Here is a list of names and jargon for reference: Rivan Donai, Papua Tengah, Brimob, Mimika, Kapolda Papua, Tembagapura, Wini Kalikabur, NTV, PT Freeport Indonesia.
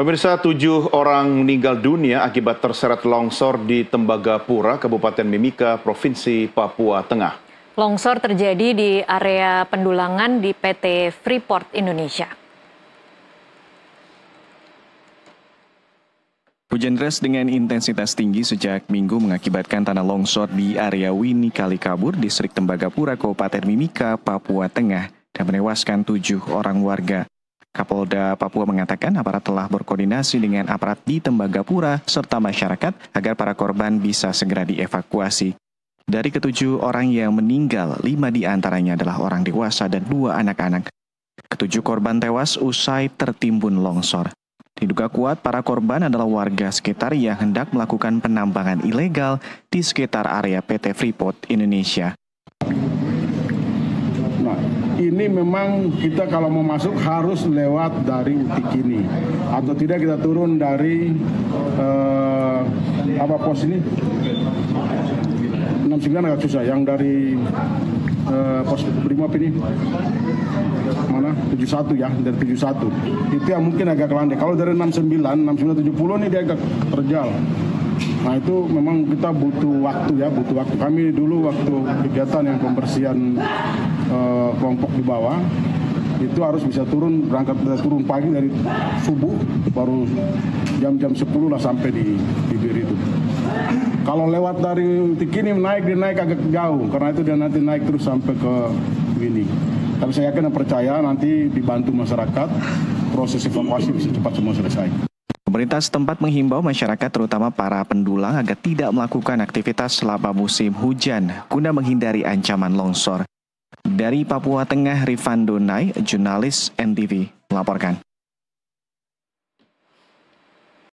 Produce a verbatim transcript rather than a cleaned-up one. Pemirsa, tujuh orang meninggal dunia akibat terseret longsor di Tembagapura, Kabupaten Mimika, Provinsi Papua Tengah. Longsor terjadi di area pendulangan di P T Freeport Indonesia. Hujan deras dengan intensitas tinggi sejak Minggu mengakibatkan tanah longsor di area Wini Kalikabur, Distrik Tembagapura, Kabupaten Mimika, Papua Tengah, dan menewaskan tujuh orang warga. Kapolda Papua mengatakan aparat telah berkoordinasi dengan aparat di Tembagapura serta masyarakat agar para korban bisa segera dievakuasi. Dari ketujuh orang yang meninggal, lima diantaranya adalah orang dewasa dan dua anak-anak. Ketujuh korban tewas usai tertimbun longsor. Diduga kuat para korban adalah warga sekitar yang hendak melakukan penambangan ilegal di sekitar area P T Freeport Indonesia. Ini memang kita kalau mau masuk harus lewat dari Utik ini, atau tidak kita turun dari eh, apa pos ini enam sembilan agak susah, yang dari eh, pos Brimob ini mana tujuh satu ya, dari tujuh satu itu yang mungkin agak landai. Kalau dari enam sembilan enam sembilan tujuh puluh ini dia agak terjal. Nah itu memang kita butuh waktu ya, butuh waktu. Kami dulu waktu kegiatan yang pembersihan eh, kelompok di bawah, itu harus bisa turun, berangkat turun pagi dari subuh, baru jam-jam sepuluh lah sampai di bibir itu. Kalau lewat dari Tikini naik, dia naik agak jauh, karena itu dia nanti naik terus sampai ke Wini. Tapi saya yakin dan percaya nanti dibantu masyarakat, proses evakuasi bisa cepat semua selesai. Pemerintah setempat menghimbau masyarakat terutama para pendulang agar tidak melakukan aktivitas selama musim hujan guna menghindari ancaman longsor. Dari Papua Tengah, Rivan Donai, jurnalis N T V, melaporkan.